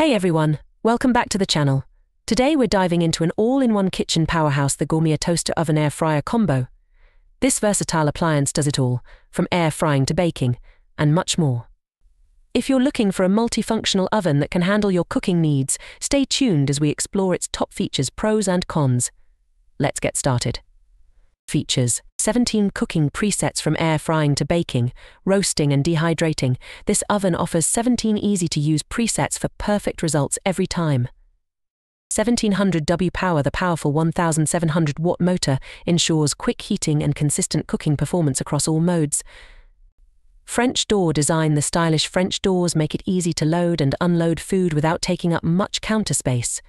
Hey everyone, welcome back to the channel. Today we're diving into an all-in-one kitchen powerhouse, the Gourmia toaster oven air fryer combo. This versatile appliance does it all, from air frying to baking, and much more. If you're looking for a multifunctional oven that can handle your cooking needs, stay tuned as we explore its top features, pros and cons. Let's get started. Features: 17 cooking presets from air frying to baking, roasting and dehydrating. This oven offers 17 easy-to-use presets for perfect results every time. 1700 W power. The powerful 1700 watt motor ensures quick heating and consistent cooking performance across all modes. French door design. The stylish French doors make it easy to load and unload food without taking up much counter space.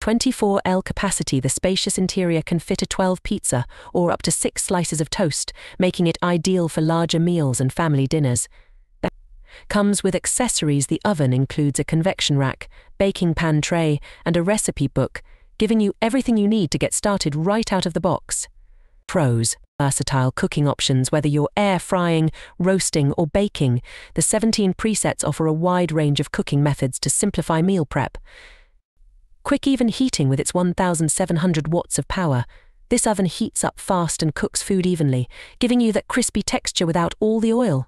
24L capacity. The spacious interior can fit a 12 pizza or up to 6 slices of toast, making it ideal for larger meals and family dinners. That comes with accessories. The oven includes a convection rack, baking pan tray, and a recipe book, giving you everything you need to get started right out of the box. Pros: versatile cooking options. Whether you're air frying, roasting, or baking, the 17 presets offer a wide range of cooking methods to simplify meal prep. Quick even heating. With its 1700 watts of power, this oven heats up fast and cooks food evenly, giving you that crispy texture without all the oil.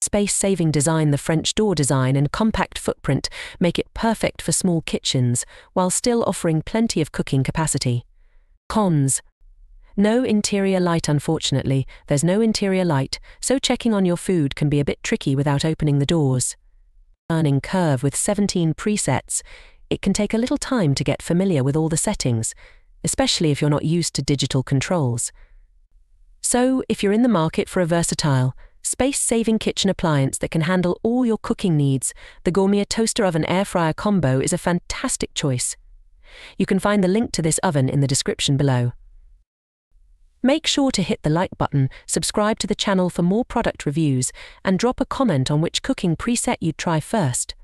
Space-saving design. The French door design and compact footprint make it perfect for small kitchens, while still offering plenty of cooking capacity. Cons: no interior light. Unfortunately, there's no interior light, so checking on your food can be a bit tricky without opening the doors. Learning curve. With 17 presets, it can take a little time to get familiar with all the settings, especially if you're not used to digital controls. So, if you're in the market for a versatile, space-saving kitchen appliance that can handle all your cooking needs, the Gourmia toaster oven air fryer combo is a fantastic choice. You can find the link to this oven in the description below. Make sure to hit the like button, subscribe to the channel for more product reviews, and drop a comment on which cooking preset you'd try first.